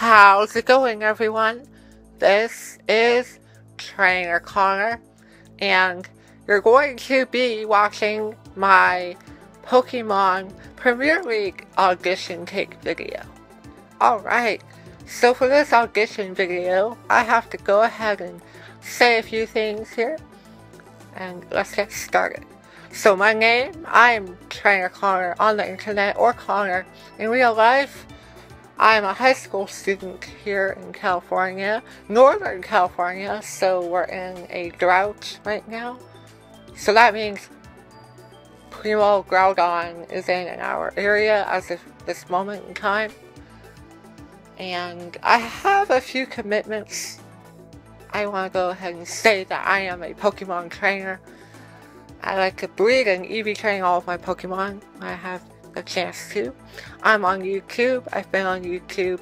How's it going, everyone? This is Trainer Connor, and you're going to be watching my Pokemon Premier League audition take video. Alright, so for this audition video, I have to go ahead and say a few things here, and let's get started. So my name, I'm Trainer Connor on the internet, or Connor in real life. I'm a high school student here in California, Northern California, so we're in a drought right now. So that means Primal Groudon is in our area as of this moment in time. And I have a few commitments. I want to go ahead and say that I am a Pokemon trainer. I like to breed and EV train all of my Pokemon. I have a chance to. I'm on YouTube. I've been on YouTube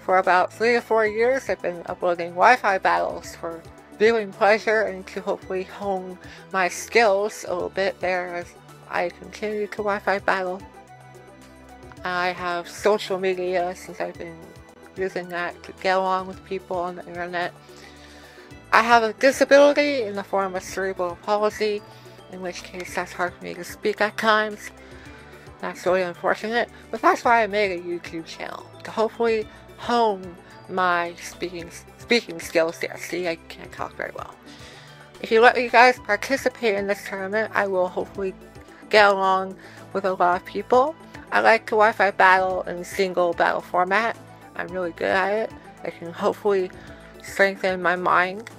for about 3 to 4 years. I've been uploading Wi-Fi battles for viewing pleasure and to hopefully hone my skills a little bit there as I continue to Wi-Fi battle. I have social media since I've been using that to get along with people on the internet. I have a disability in the form of cerebral palsy, in which case that's hard for me to speak at times. That's really unfortunate, but that's why I made a YouTube channel, to hopefully hone my speaking skills there. See, I can't talk very well. If you let me guys participate in this tournament, I will hopefully get along with a lot of people. I like to Wi-Fi battle in single battle format. I'm really good at it. I can hopefully strengthen my mind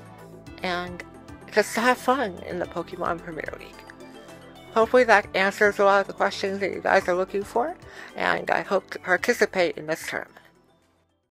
and just have fun in the Pokemon Premier League. Hopefully that answers a lot of the questions that you guys are looking for, and I hope to participate in this tournament.